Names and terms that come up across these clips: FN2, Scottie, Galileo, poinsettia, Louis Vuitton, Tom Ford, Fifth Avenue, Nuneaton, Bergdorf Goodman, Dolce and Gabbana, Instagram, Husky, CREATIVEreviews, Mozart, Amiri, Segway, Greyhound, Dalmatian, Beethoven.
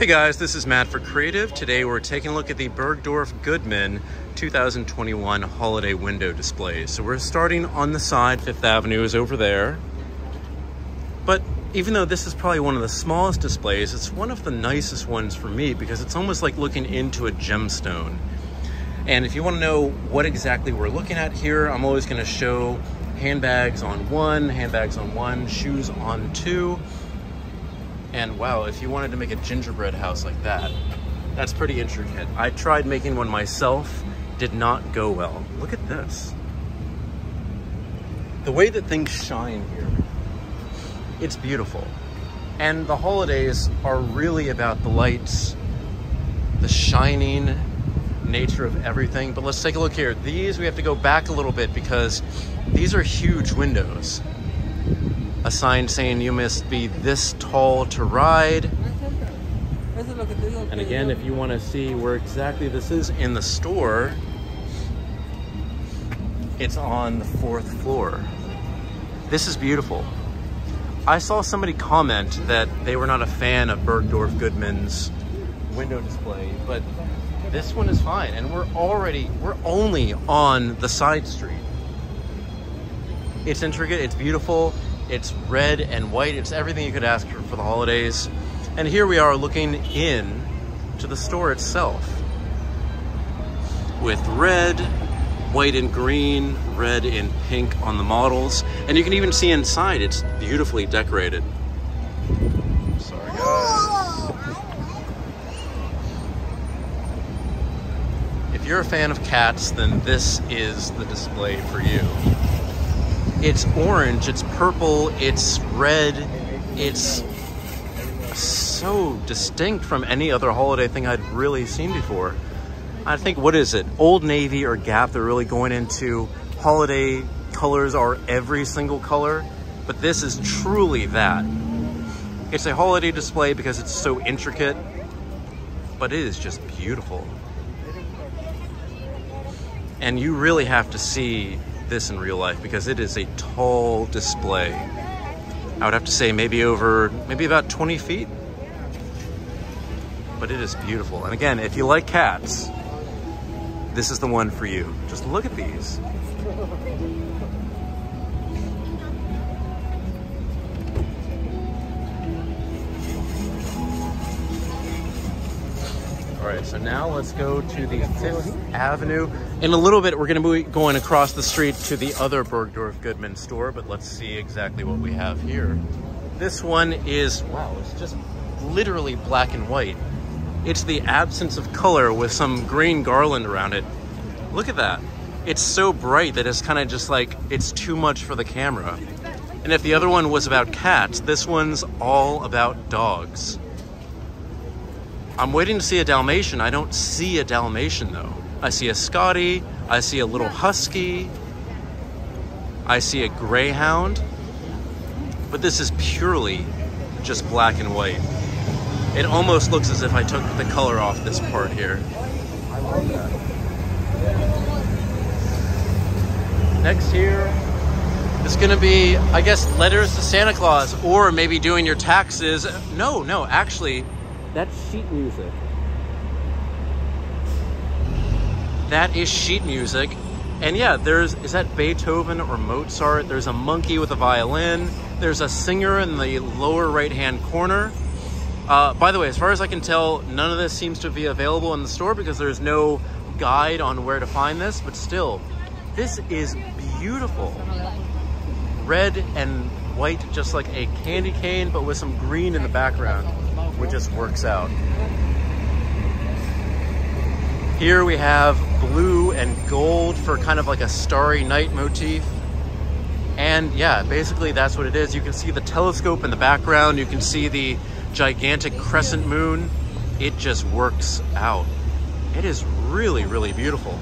Hey guys, this is Matt for Creative. Today we're taking a look at the Bergdorf Goodman 2021 holiday window display. So we're starting on the side. Fifth Avenue is over there. But even though this is probably one of the smallest displays, it's one of the nicest ones for me because it's almost like looking into a gemstone. And if you want to know what exactly we're looking at here, I'm always going to show handbags on one, shoes on two. And wow, if you wanted to make a gingerbread house like that, that's pretty intricate. I tried making one myself, did not go well. Look at this. The way that things shine here, it's beautiful. And the holidays are really about the lights, the shining nature of everything. But let's take a look here. These, we have to go back a little bit because these are huge windows. A sign saying you must be this tall to ride. And again, if you want to see where exactly this is in the store, it's on the 4th floor. This is beautiful. I saw somebody comment that they were not a fan of Bergdorf Goodman's window display, but this one is fine. And we're only on the side street. It's intricate, it's beautiful. It's red and white. It's everything you could ask for the holidays. And here we are looking in to the store itself with red, white and green, red and pink on the models. And you can even see inside, it's beautifully decorated. Sorry guys. If you're a fan of cats, then this is the display for you. It's orange, it's purple, it's red. It's so distinct from any other holiday thing I'd really seen before. I think, what is it? Old Navy or Gap, they're really going into holiday colors are every single color, but this is truly that. It's a holiday display because it's so intricate, but it is just beautiful. And you really have to see this in real life because it is a tall display. I would have to say maybe about 20 feet, but it is beautiful. And again, if you like cats, this is the one for you. Just look at these. All right, so now let's go to the 5th Avenue. In a little bit, we're gonna be going across the street to the other Bergdorf Goodman store, but let's see exactly what we have here. This one is, wow, it's just literally black and white. It's the absence of color with some green garland around it. Look at that. It's so bright that it's kind of just like, it's too much for the camera. And if the other one was about cats, this one's all about dogs. I'm waiting to see a Dalmatian. I don't see a Dalmatian though. I see a Scottie, I see a little Husky, I see a Greyhound, but this is purely just black and white. It almost looks as if I took the color off this part here. I love that. Next here is gonna be, I guess, letters to Santa Claus or maybe doing your taxes. No, actually, that's sheet music. That is sheet music. And yeah, is that Beethoven or Mozart? There's a monkey with a violin. There's a singer in the lower right-hand corner. By the way, as far as I can tell, none of this seems to be available in the store because there's no guide on where to find this, but still, this is beautiful. Red and white, just like a candy cane, but with some green in the background. It just works out. Here we have blue and gold for kind of like a starry night motif. And yeah, basically that's what it is. You can see the telescope in the background. You can see the gigantic crescent moon. It just works out. It is really, really beautiful.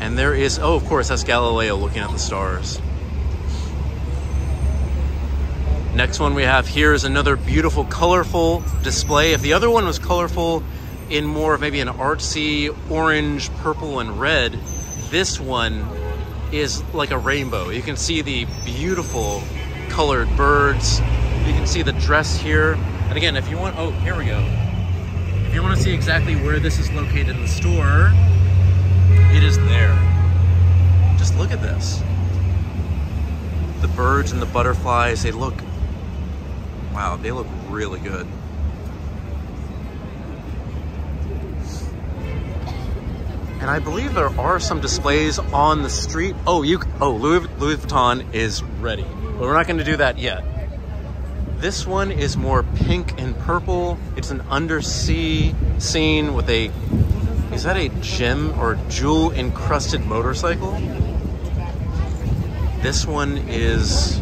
And there is, oh, of course, that's Galileo looking at the stars. Next one we have here is another beautiful, colorful display. If the other one was colorful in more of maybe an artsy orange, purple, and red, this one is like a rainbow. You can see the beautiful colored birds. You can see the dress here. And again, if you want, oh, here we go. If you want to see exactly where this is located in the store, it is there. Just look at this. The birds and the butterflies, they look, wow, they look really good. And I believe there are some displays on the street. Oh, Louis Vuitton is ready, but we're not going to do that yet. This one is more pink and purple. It's an undersea scene with a, is that a gem or jewel encrusted motorcycle? This one is,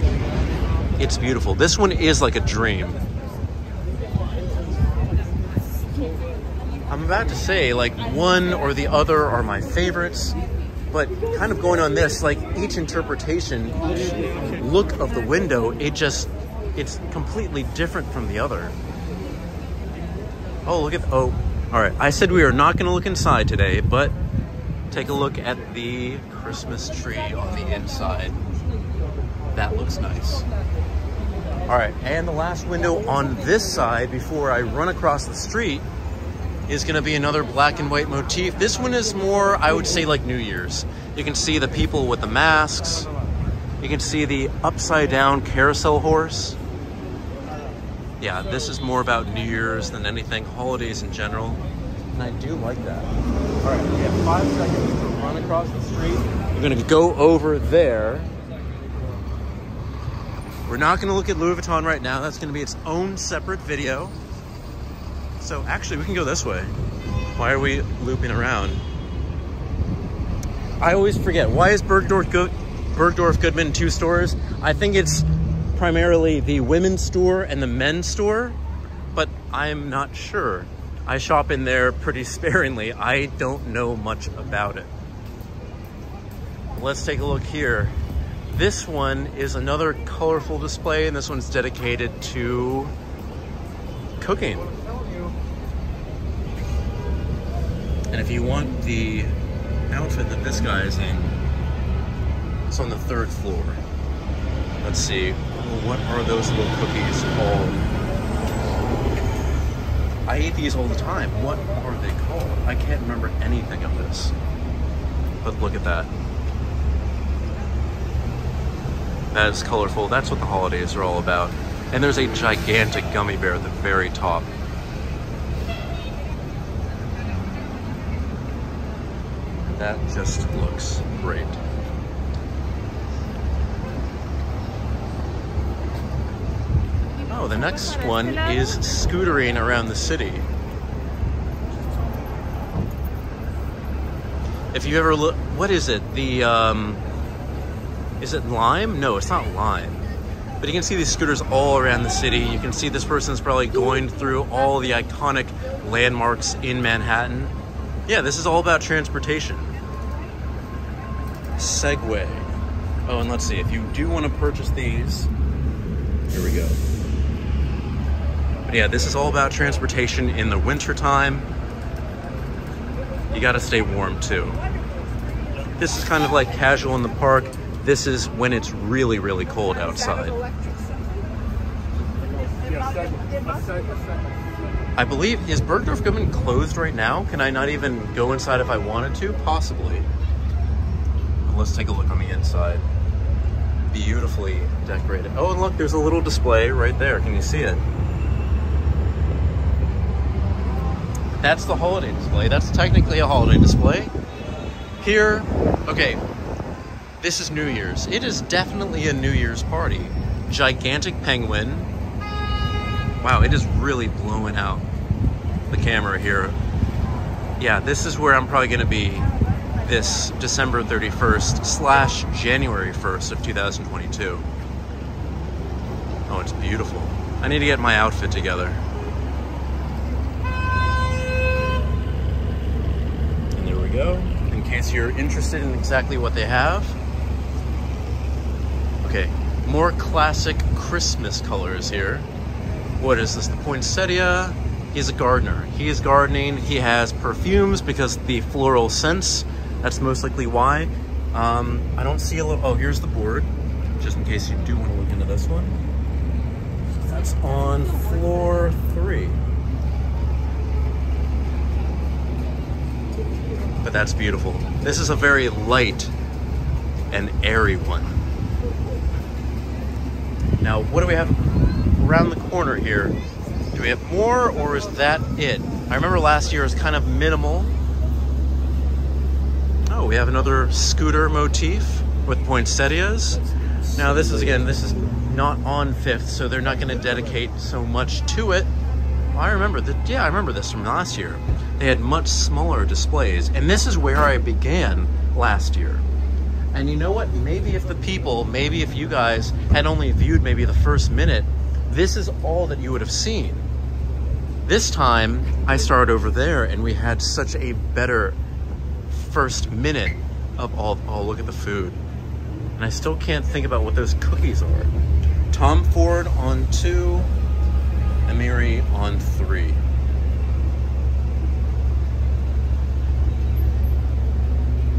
it's beautiful. This one is like a dream. I'm about to say, like, one or the other are my favorites, but kind of going on this, like, each interpretation, each look of the window, it just, it's completely different from the other. Oh, look at, oh, all right. I said we are not going to look inside today, but take a look at the Christmas tree on the inside. That looks nice. All right, and the last window on this side before I run across the street is going to be another black and white motif. This one is more, I would say, like New Year's. You can see the people with the masks. You can see the upside down carousel horse. Yeah, this is more about New Year's than anything, holidays in general. And I do like that. All right, we have 5 seconds to run across the street. We're going to go over there. We're not going to look at Louis Vuitton right now. That's going to be its own separate video. So actually, we can go this way. Why are we looping around? I always forget. Why is Bergdorf Goodman two stores? I think it's primarily the women's store and the men's store, but I'm not sure. I shop in there pretty sparingly. I don't know much about it. Let's take a look here. This one is another colorful display, and this one's dedicated to cooking. And if you want the outfit that this guy is in, it's on the 3rd floor. Let's see, what are those little cookies called? I eat these all the time. What are they called? I can't remember anything of this. But look at that. That is colorful. That's what the holidays are all about. And there's a gigantic gummy bear at the very top. That just looks great. Oh, the next one is scootering around the city. If you ever look, what is it? The, is it Lime? No, it's not Lime. But you can see these scooters all around the city. You can see this person's probably going through all the iconic landmarks in Manhattan. Yeah, this is all about transportation. Segway. Oh, and let's see, if you do want to purchase these, here we go. But yeah, this is all about transportation in the wintertime. You got to stay warm too. This is kind of like casual in the park. This is when it's really, really cold outside. I believe, is Bergdorf Goodman closed right now? Can I not even go inside if I wanted to? Possibly. But let's take a look on the inside. Beautifully decorated. Oh, and look, there's a little display right there. Can you see it? That's the holiday display. That's technically a holiday display. Here, okay, this is New Year's. It is definitely a New Year's party. Gigantic penguin. Wow, it is really blowing out the camera here. Yeah, this is where I'm probably gonna be this December 31st / January 1st of 2022. Oh, it's beautiful. I need to get my outfit together. And there we go. In case you're interested in exactly what they have. Okay, more classic Christmas colors here. What is this, the poinsettia? He's a gardener. He is gardening. He has perfumes because the floral scents, that's most likely why. I don't see a little, oh, here's the board, just in case you do want to look into this one. That's It's on floor 3. But that's beautiful. This is a very light and airy one. Now, what do we have around the corner here? Do we have more, or is that it? I remember last year it was kind of minimal. Oh, we have another scooter motif with poinsettias. Now this is, again, this is not on 5th, so they're not gonna dedicate so much to it. I remember that, yeah, I remember this from last year. They had much smaller displays, and this is where I began last year. And you know what, maybe if the people, maybe if you guys had only viewed maybe the first minute, this is all that you would have seen. This time, I started over there, and we had such a better first minute of all, oh, look at the food. And I still can't think about what those cookies are. Tom Ford on 2, Amiri on 3.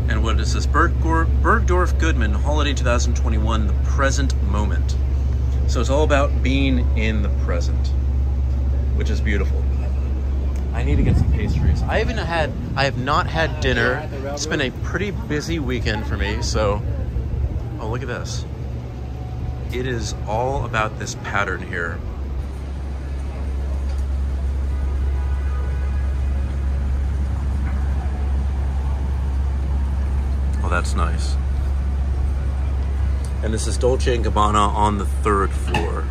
And what is this? Bergdorf Goodman, Holiday 2021, the present moment. So it's all about being in the present, which is beautiful. I need to get some pastries. I have not had dinner. It's been a pretty busy weekend for me, so. Oh, look at this. It is all about this pattern here. Oh, that's nice. And this is Dolce and Gabbana on the 3rd floor.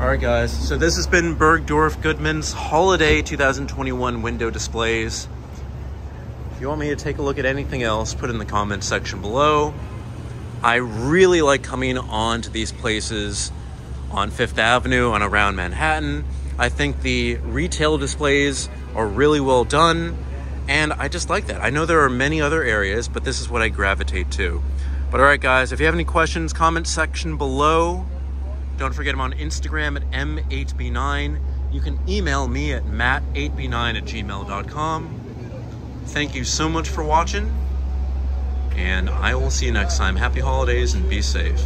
All right, guys. So this has been Bergdorf Goodman's Holiday 2021 window displays. If you want me to take a look at anything else, put it in the comments section below. I really like coming on to these places on 5th Avenue and around Manhattan. I think the retail displays are really well done, and I just like that. I know there are many other areas, but this is what I gravitate to. But all right, guys, if you have any questions, comment section below. Don't forget, I'm on Instagram at m8b9. You can email me at matt8b9@gmail.com. Thank you so much for watching, and I will see you next time. Happy holidays and be safe.